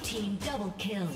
Blue team double kill.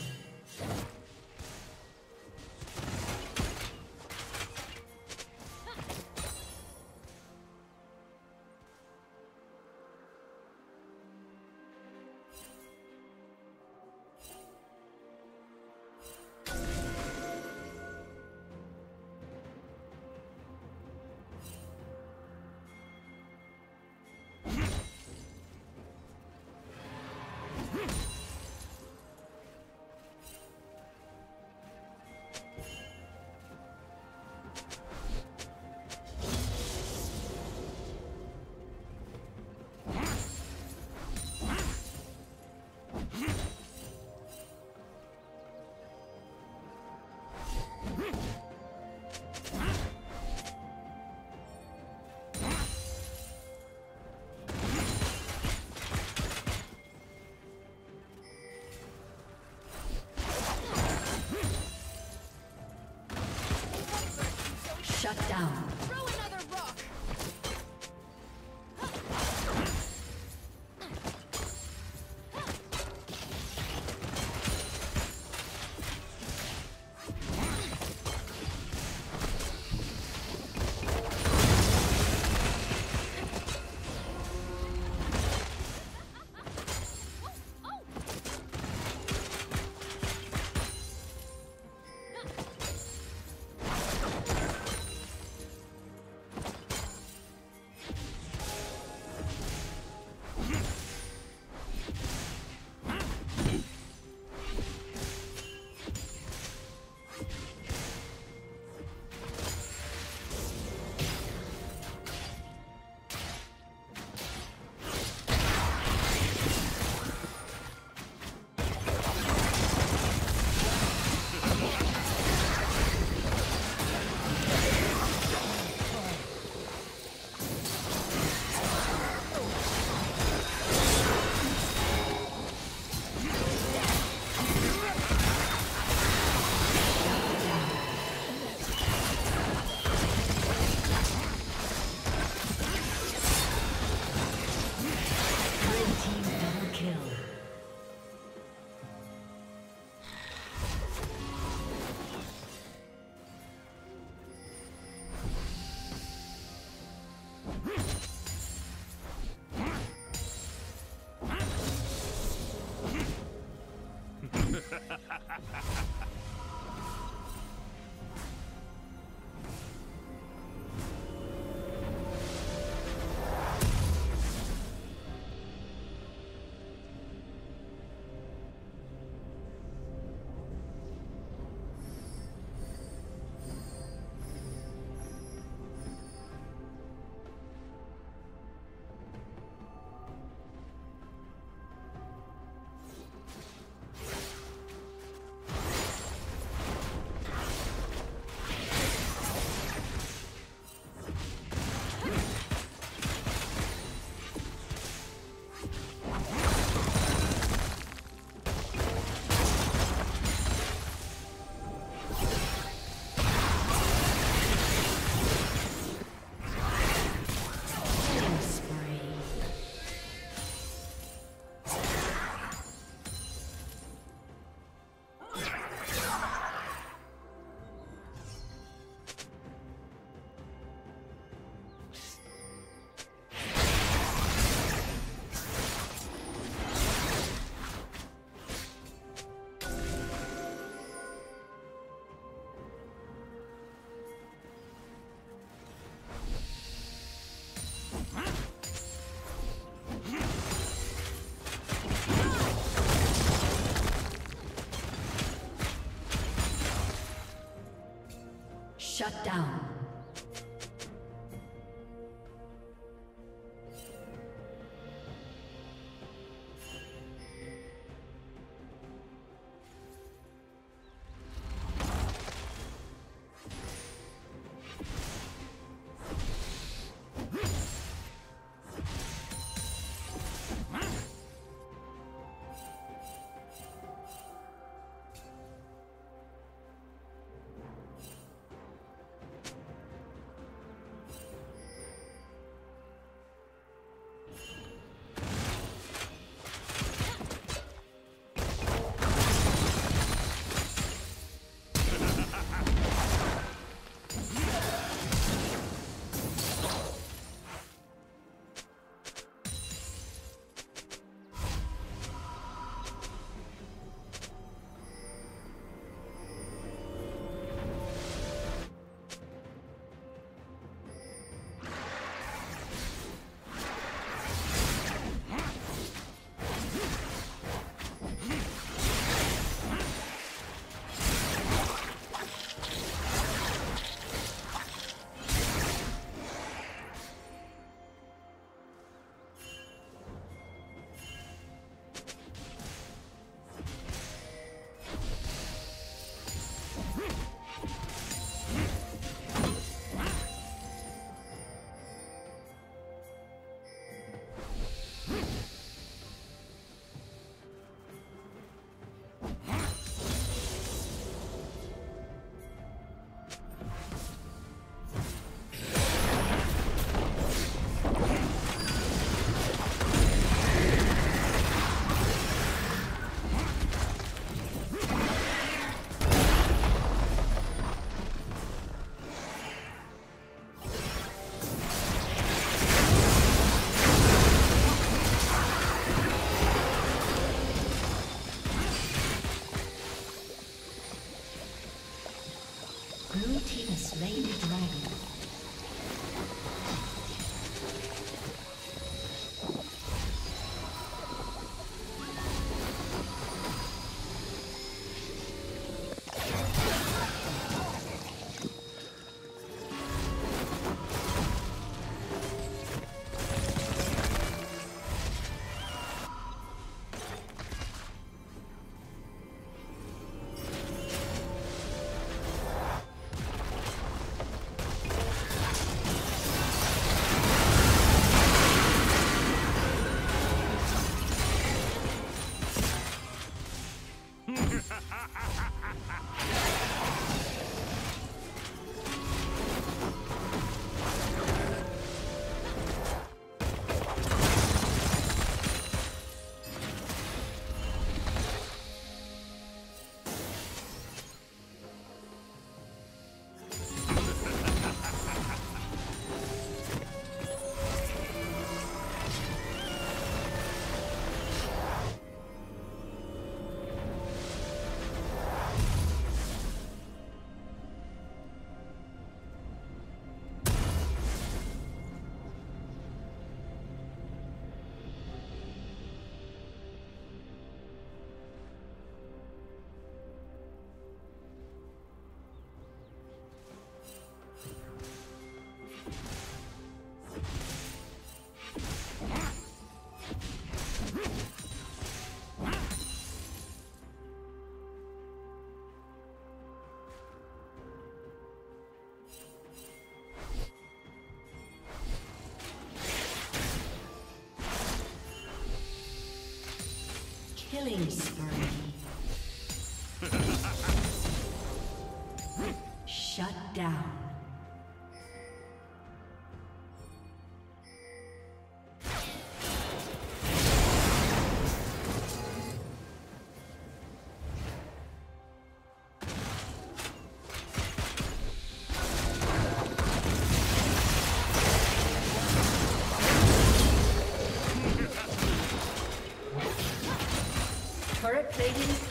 Shut down. Throw another rock. Shut down. Killing spree. Shut down.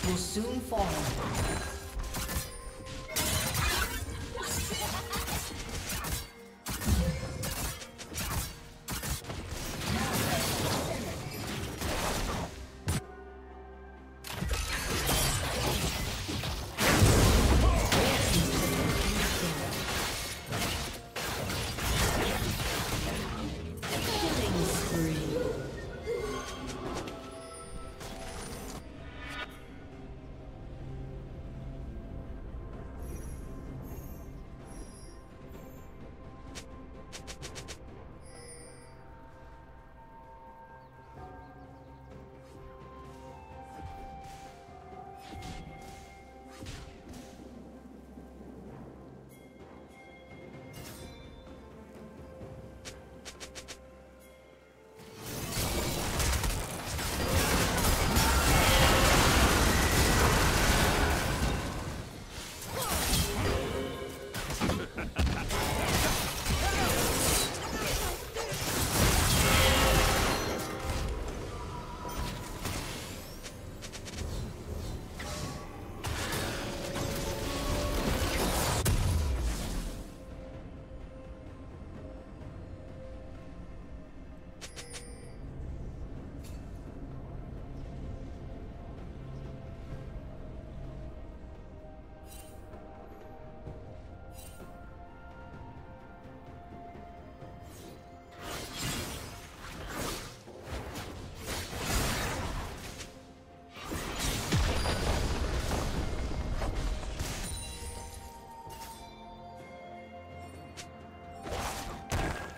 Will soon fall.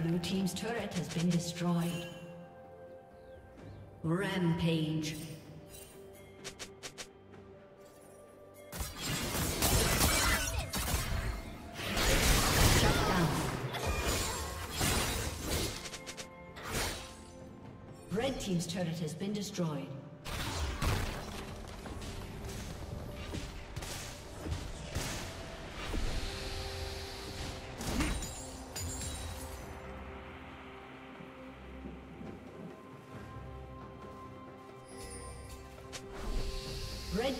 Blue team's turret has been destroyed. Rampage. Red team's turret has been destroyed. Red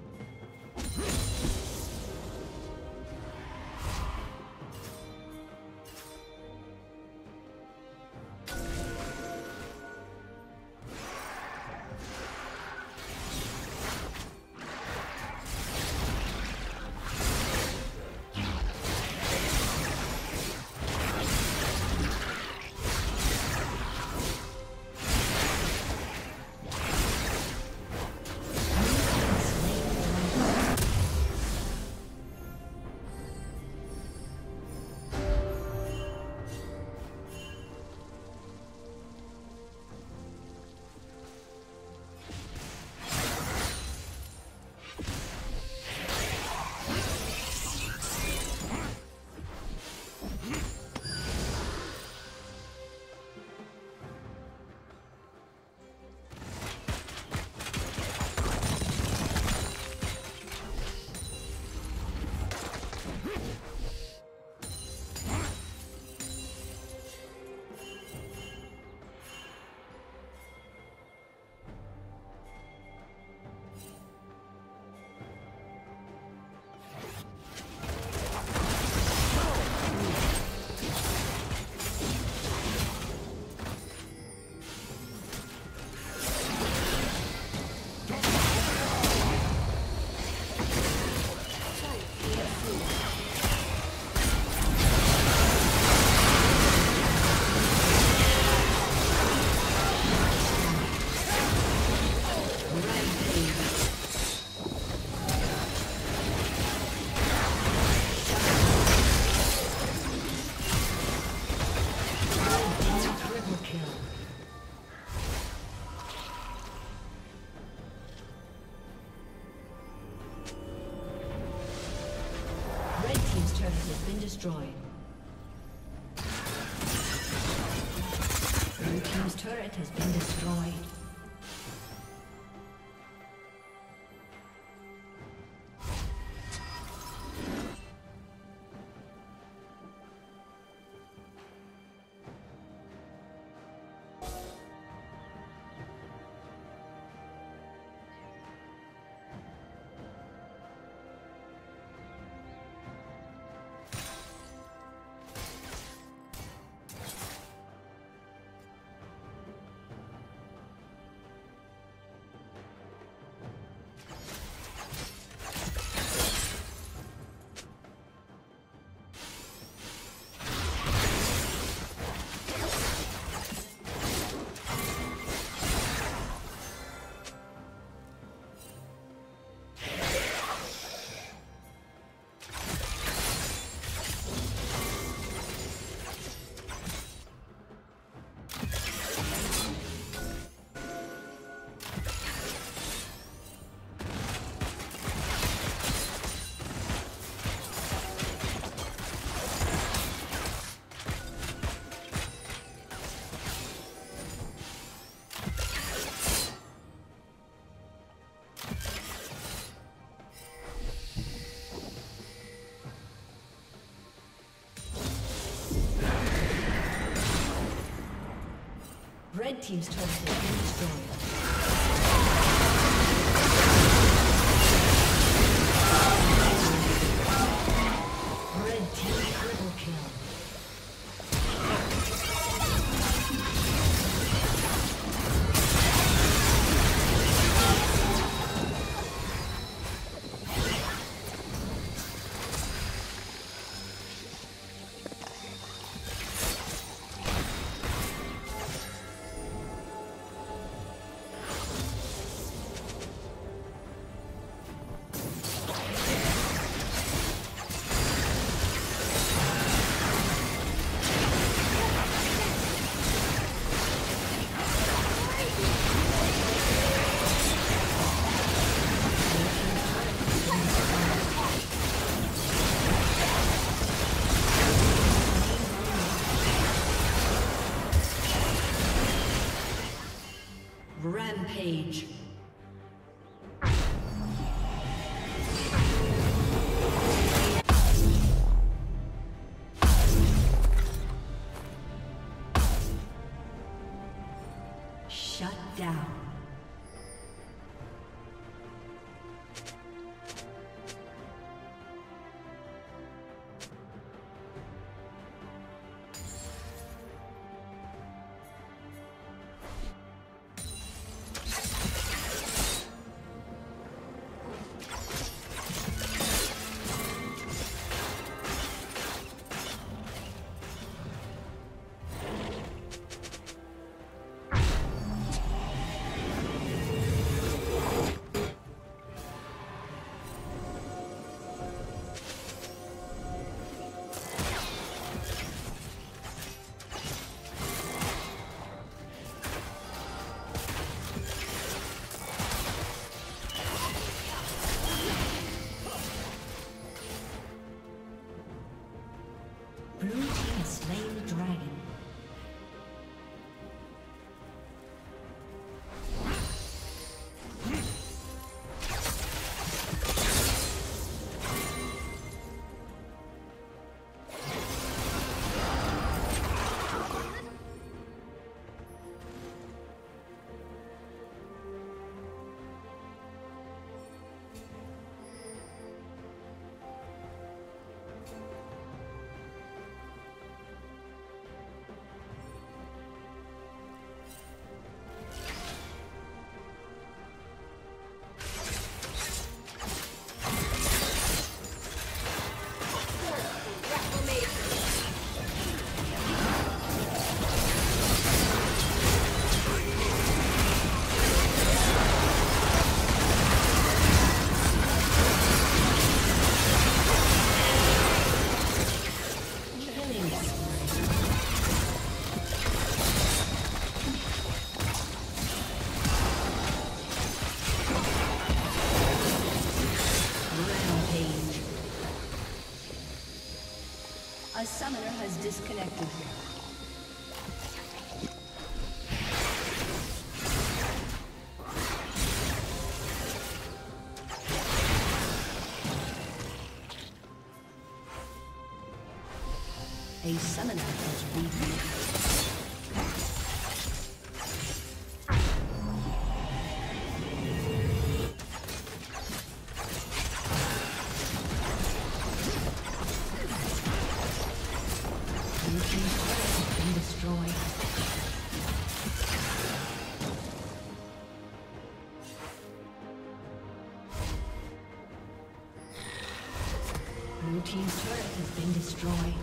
destroyed. Blue team's turret has been destroyed. Red team's turret has been destroyed. Page. Shut down. summoner has disconnected here. A summoner has reconnected. Team's turret has been destroyed.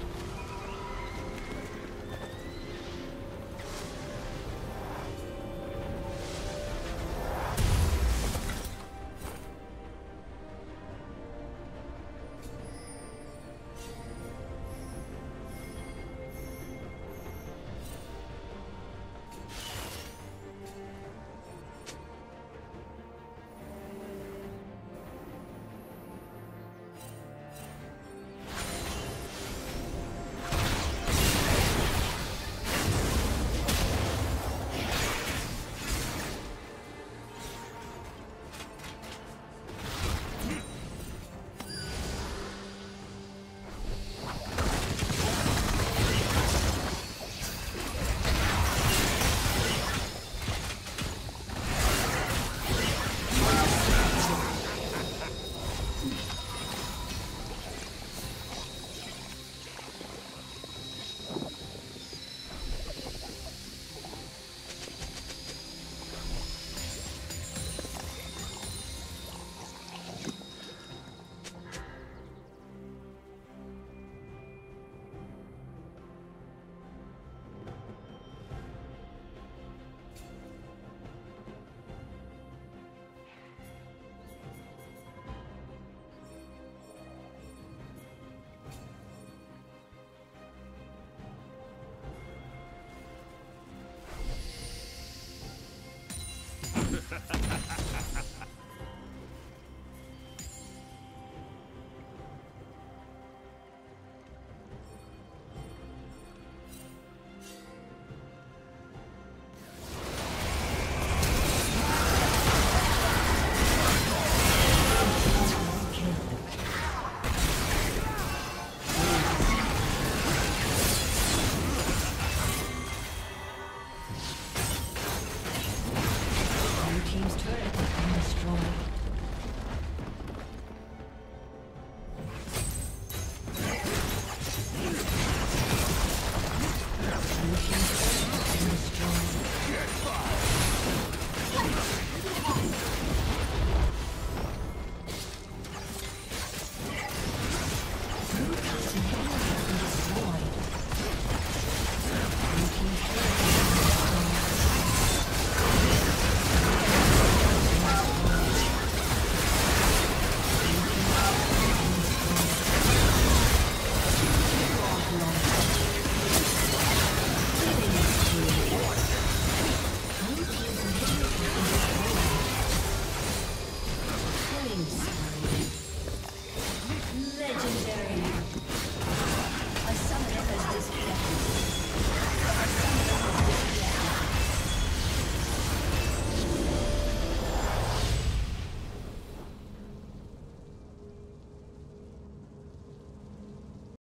Ha, ha, ha.